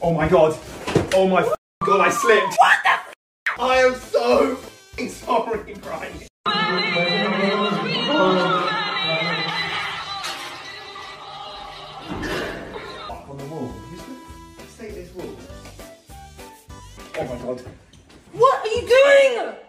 Oh my god. Oh my god, I slipped. What the f? I am so f***ing sorry, Brian. Up on the wall. Let's take this wall. Oh my god. What are you doing?